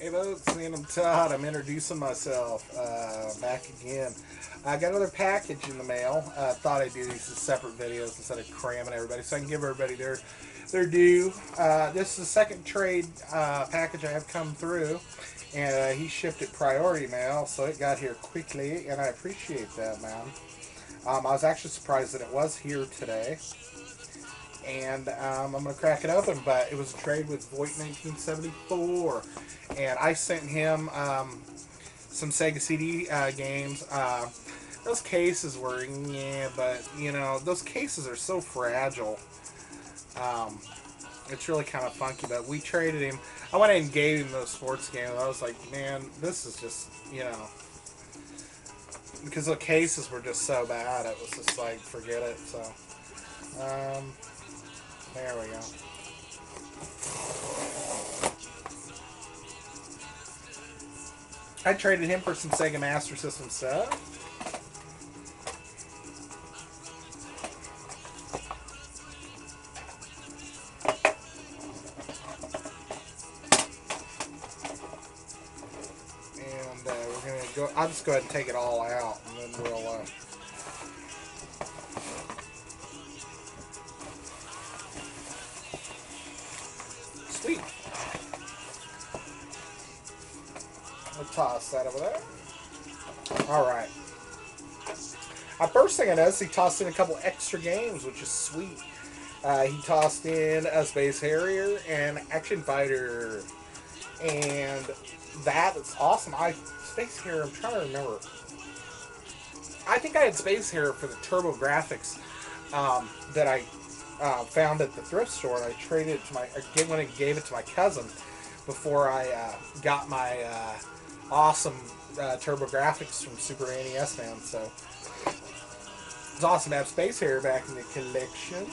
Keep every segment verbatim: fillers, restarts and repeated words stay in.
Hey folks, and I'm Todd. I'm introducing myself uh, back again. I got another package in the mail. I uh, thought I'd do these as separate videos instead of cramming everybody, so I can give everybody their their due. Uh, this is the second trade uh, package I have come through, and uh, he shipped it priority mail, so it got here quickly, and I appreciate that, man. Um, I was actually surprised that it was here today. And um, I'm going to crack it open, but it was a trade with Voight nineteen seventy-four. And I sent him um, some Sega C D uh, games. Uh, those cases were, yeah, but, you know, those cases are so fragile. Um, it's really kind of funky, but we traded him. I went ahead and gave him those sports games. I was like, man, this is just, you know, because the cases were just so bad. It was just like, forget it, so. Um... There we go. I traded him for some Sega Master System stuff. And uh, we're going to go, I'll just go ahead and take it all out and then we'll... Uh, Toss that over there. Alright. Our first thing I noticed, he tossed in a couple extra games, which is sweet. Uh, he tossed in a Space Harrier and Action Fighter. And that is awesome. I Space Harrier, I'm trying to remember. I think I had Space Harrier for the TurboGrafx um, that I uh, found at the thrift store. And I traded it to my, I went and gave it to my cousin before I uh, got my... Uh, awesome uh, TurboGrafx from Super N E S, man, so it's awesome to have Space Harrier back in the collection.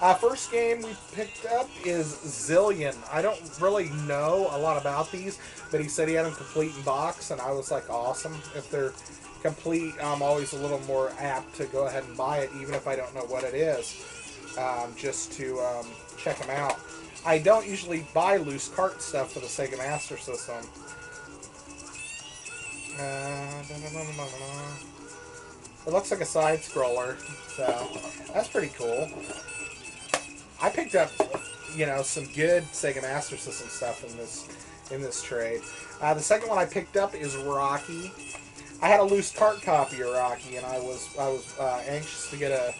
Uh, first game we picked up is Zillion. I don't really know a lot about these, but he said he had them complete in box, and I was like, awesome. If they're complete, I'm always a little more apt to go ahead and buy it, even if I don't know what it is, um, just to um, check them out. I don't usually buy loose cart stuff for the Sega Master System. Uh, da, da, da, da, da. It looks like a side scroller, so that's pretty cool. I picked up, you know, some good Sega Master System stuff in this in this trade. Uh, the second one I picked up is Rocky. I had a loose cart copy of Rocky, and I was I was uh, anxious to get a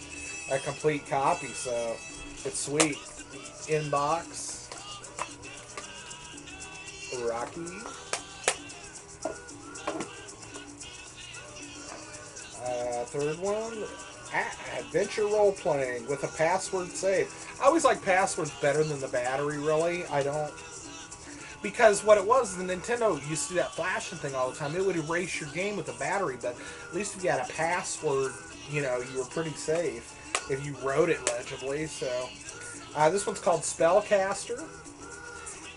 a complete copy, so it's sweet. Inbox Rocky. Uh, third one, adventure role playing with a password save. I always like passwords better than the battery, really. I don't, because what it was, the Nintendo used to do that flashing thing all the time. It would erase your game with the battery, but at least if you had a password, you know, you were pretty safe if you wrote it legibly. So uh, this one's called Spellcaster,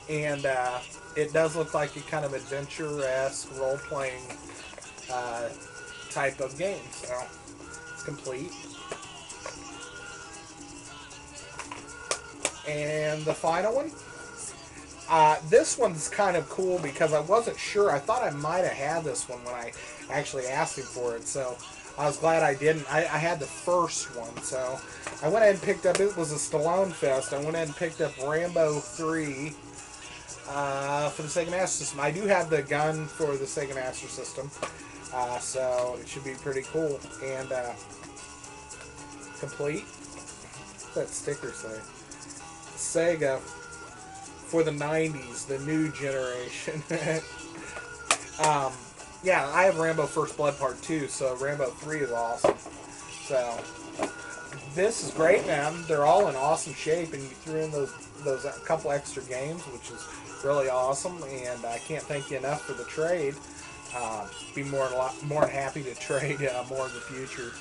and uh, it does look like a kind of adventure-esque role playing Uh, type of game, so it's complete. And the final one, uh, this one's kind of cool because I wasn't sure. I thought I might have had this one when I actually asked him for it, so I was glad I didn't. I, I had the first one, so I went ahead and picked up, it was a Stallone fest, I went ahead and picked up Rambo three uh, for the Sega Master System. I do have the gun for the Sega Master System. Uh, so it should be pretty cool and uh, complete. What's that sticker say? Sega for the nineties, the new generation. um, yeah, I have Rambo: First Blood Part Two, so Rambo three is awesome. So this is great, man. They're all in awesome shape, and you threw in those those couple extra games, which is really awesome. And I can't thank you enough for the trade. Uh, be more than, more than happy to trade uh, more in the future.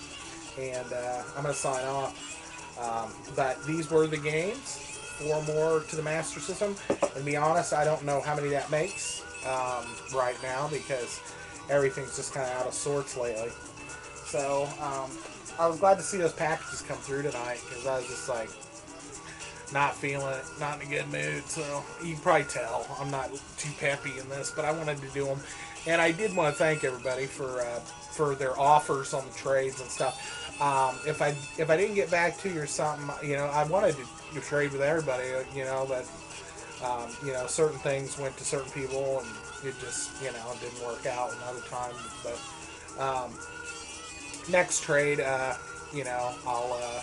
And uh, I'm going to sign off. Um, but these were the games. Four more to the Master System. And to be honest, I don't know how many that makes um, right now because everything's just kind of out of sorts lately. So um, I was glad to see those packages come through tonight because I was just like, not feeling it, not in a good mood, so you can probably tell I'm not too peppy in this, but I wanted to do them. And I did want to thank everybody for uh, for their offers on the trades and stuff. Um, if I if I didn't get back to you or something, you know, I wanted to trade with everybody, you know, but um, you know, certain things went to certain people, and it just, you know, didn't work out another time. But um, next trade, uh, you know, I'll uh,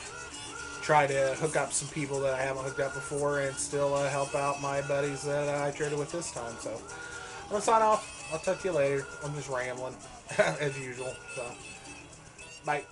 try to hook up some people that I haven't hooked up before, and still uh, help out my buddies that uh, I traded with this time. So I'm gonna sign off. I'll talk to you later. I'm just rambling, as usual, so, bye.